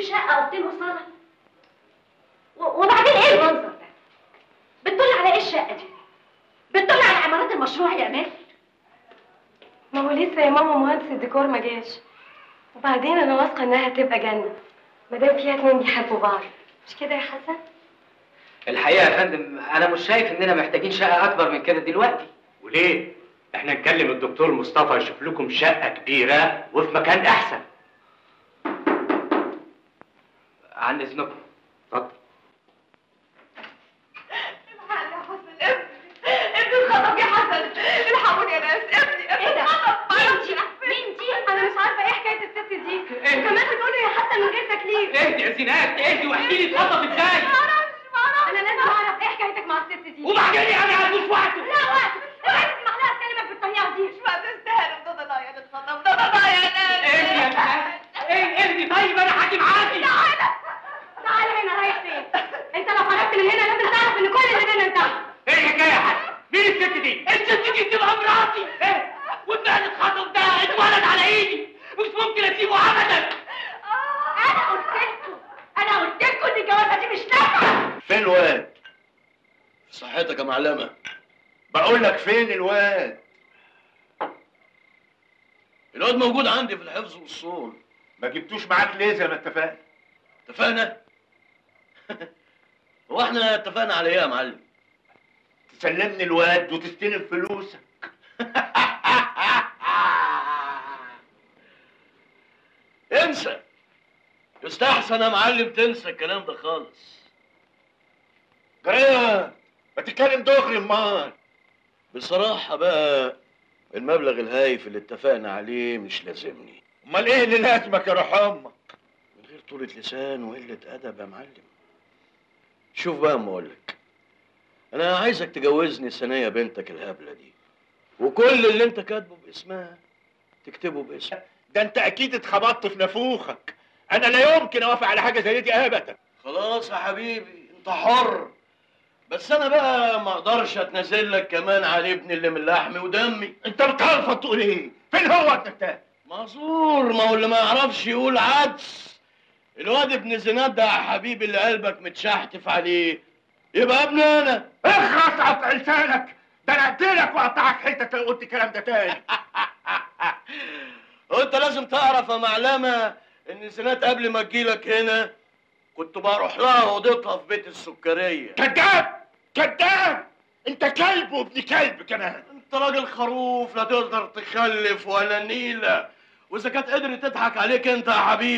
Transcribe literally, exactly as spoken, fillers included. له شقه وبتين وصاله. وبعدين ايه المنظر ده؟ بتطل على ايه الشقه دي؟ بتطل على عمارات المشروع يا امال؟ ما هو لسه يا ماما مهندس الديكور ما جاش. وبعدين انا واثقه انها هتبقى جنه ما دام فيها اتنين بيحبوا بعض، مش كده يا حسن؟ الحقيقه يا فندم انا مش شايف اننا محتاجين شقه اكبر من كده دلوقتي. وليه؟ احنا نكلم الدكتور مصطفى يشوف لكم شقه كبيره وفي مكان احسن. عن اذنكم اتفضل. الحق يا حسن، ابني ابني اتخطف يا حسن، الحقوني يا ناس، ابني ابني اتخطف. مين دي؟ مين دي؟ انا مش عارفه ايه حكايه الست دي، كمان بتقول لي يا حسن من غير تكليف. اهدي يا زينات اهدي واحكي لي اتخطفت ازاي. ما اعرفش ما اعرفش انا لازم اعرف ايه حكايتك مع الست دي. وبعدين انا هدوس وقته. لا وقته، اوعي تسمح لها تكلمك بالطريقه دي، مش وقت تستاهل الضوضاء ده يا اتخطف، ضوضاء يا ناس. اهدي يا ناس اهدي، طيب انا هاجي معاكي. تعالى هنا، رايح فين؟ انت لو خرجت من هنا لازم تعرف ان كل اللي بينا انتهى. ايه الحكايه يا حسن؟ مين الست دي؟ الست دي تبقى مراتي. ايه؟ وابني هتتخطف ده اتولد على ايدي، مش ممكن اسيبه ابدا. انا قلت لكم انا قلت لكم ان الجوازه دي مش نافعه. فين الواد؟ صحتك يا معلمه. بقول لك فين الواد؟ الواد موجود عندي في الحفظ والصون. ما جبتوش معاك ليه زي ما اتفقنا؟ اتفقنا؟ هو احنا اتفقنا على ايه يا معلم؟ تسلمني الواد وتستلم فلوسك. انسى، يستحسن يا معلم تنسى الكلام ده خالص. جريان ما تتكلم دغري. امال بصراحه بقى المبلغ الهايف اللي اتفقنا عليه مش لازمني. امال ايه اللي لازمك يا روح امك؟ من غير طولة لسان وقله ادب يا معلم. شوف بقى اما اقول لك، انا عايزك تجوزني سنيه بنتك الهبله دي، وكل اللي انت كاتبه باسمها تكتبه باسمها. ده انت اكيد اتخبطت في نافوخك، انا لا يمكن اوافق على حاجه زي دي ابدا. خلاص يا حبيبي انت حر، بس انا بقى ما اقدرش اتنازل لك كمان على ابني اللي من لحمي ودمي. انت بتهلفط تقول ايه؟ فين هو ابنك ده؟ معذور، ما هو اللي ما يعرفش يقول عدس. الواد ابن زناد ده يا حبيبي اللي قلبك متشحتف عليه يبقى ابني انا. اخرس قطع لسانك، ده انا اقتلك واقطعك حتت لو قلت الكلام ده تاني. وانت لازم تعرف يا معلمه ان زناد قبل ما اجيلك هنا كنت بروح لها اوضتها في بيت السكريه. كذاب كذاب، انت كلب وابن كلب كمان. انت راجل خروف لا تقدر تخلف ولا نيله، واذا كانت قدرت تضحك عليك انت يا حبيبي